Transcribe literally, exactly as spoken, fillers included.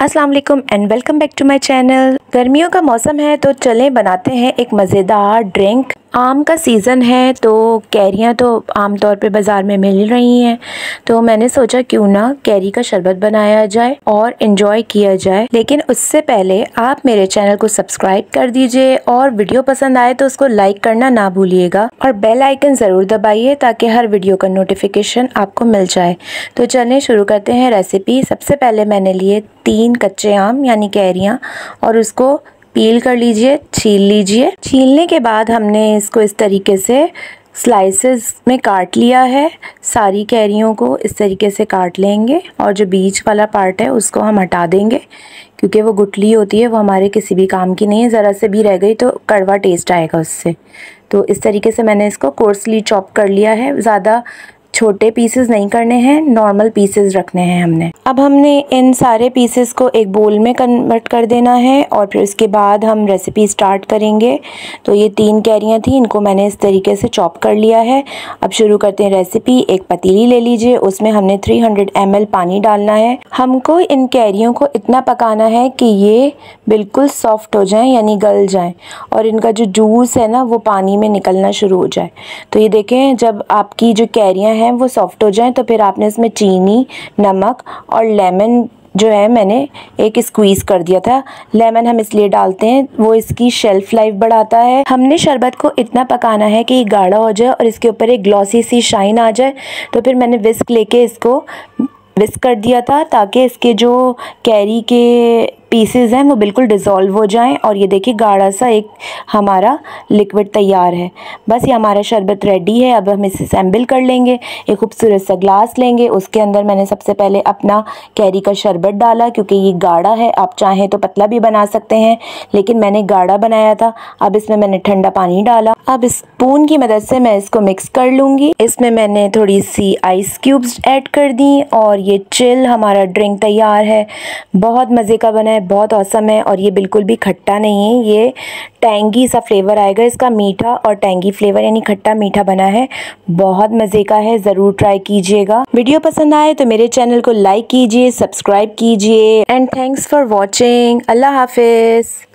अस्सलाम वालेकुम and welcome back to my channel. गर्मियों का मौसम है तो चलें बनाते हैं एक मज़ेदार ड्रिंक। आम का सीज़न है तो कैरियाँ तो आम तौर पे बाज़ार में मिल रही हैं, तो मैंने सोचा क्यों ना कैरी का शरबत बनाया जाए और इन्जॉय किया जाए। लेकिन उससे पहले आप मेरे चैनल को सब्सक्राइब कर दीजिए और वीडियो पसंद आए तो उसको लाइक करना ना भूलिएगा और बेल आइकन ज़रूर दबाइए ताकि हर वीडियो का नोटिफिकेशन आपको मिल जाए। तो चलें शुरू करते हैं रेसिपी। सबसे पहले मैंने लिए तीन कच्चे आम यानी कैरियाँ और उसको पील कर लीजिए, छील लीजिए। छीलने के बाद हमने इसको इस तरीके से स्लाइसेस में काट लिया है। सारी कैरियों को इस तरीके से काट लेंगे और जो बीच वाला पार्ट है उसको हम हटा देंगे क्योंकि वो गुठली होती है, वो हमारे किसी भी काम की नहीं है। ज़रा से भी रह गई तो कड़वा टेस्ट आएगा उससे। तो इस तरीके से मैंने इसको कोर्सली चॉप कर लिया है। ज़्यादा छोटे पीसेस नहीं करने हैं, नॉर्मल पीसेस रखने हैं हमने। अब हमने इन सारे पीसेस को एक बोल में कन्वर्ट कर देना है और फिर उसके बाद हम रेसिपी स्टार्ट करेंगे। तो ये तीन कैरियाँ थी, इनको मैंने इस तरीके से चॉप कर लिया है। अब शुरू करते हैं रेसिपी। एक पतीली ले लीजिए, उसमें हमने तीन सौ एम एल पानी डालना है। हमको इन कैरियों को इतना पकाना है कि ये बिल्कुल सॉफ्ट हो जाएँ यानी गल जाएँ और इनका जो जूस है ना वो पानी में निकलना शुरू हो जाए। तो ये देखें, जब आपकी जो कैरियाँ वो सॉफ्ट हो जाए तो फिर आपने इसमें चीनी, नमक और लेमन जो है मैंने एक स्क्वीज़ कर दिया था। लेमन हम इसलिए डालते हैं, वो इसकी शेल्फ़ लाइफ बढ़ाता है। हमने शरबत को इतना पकाना है कि ये गाढ़ा हो जाए और इसके ऊपर एक ग्लॉसी सी शाइन आ जाए। तो फिर मैंने विस्क लेके इसको विस्क कर दिया था ताकि इसके जो कैरी के पीसेस हैं वो बिल्कुल डिज़ोल्व हो जाएं और ये देखिए गाढ़ा सा एक हमारा लिक्विड तैयार है। बस ये हमारा शरबत रेडी है। अब हम इसे सैम्बल कर लेंगे। एक खूबसूरत सा ग्लास लेंगे, उसके अंदर मैंने सबसे पहले अपना कैरी का शरबत डाला क्योंकि ये गाढ़ा है। आप चाहें तो पतला भी बना सकते हैं, लेकिन मैंने गाढ़ा बनाया था। अब इसमें मैंने ठंडा पानी डाला। अब स्पून की मदद से मैं इसको मिक्स कर लूँगी। इसमें मैंने थोड़ी सी आइस क्यूब्स ऐड कर दी और ये चिल हमारा ड्रिंक तैयार है। बहुत मज़े का बना है, बहुत औसम है और ये बिल्कुल भी खट्टा नहीं है। ये टैंगी सा फ्लेवर आएगा इसका, मीठा और टैंगी फ्लेवर यानी खट्टा मीठा बना है। बहुत मज़े का है, ज़रूर ट्राई कीजिएगा। वीडियो पसंद आए तो मेरे चैनल को लाइक कीजिए, सब्सक्राइब कीजिए एंड थैंक्स फॉर वॉचिंग। अल्लाह हाफिज़।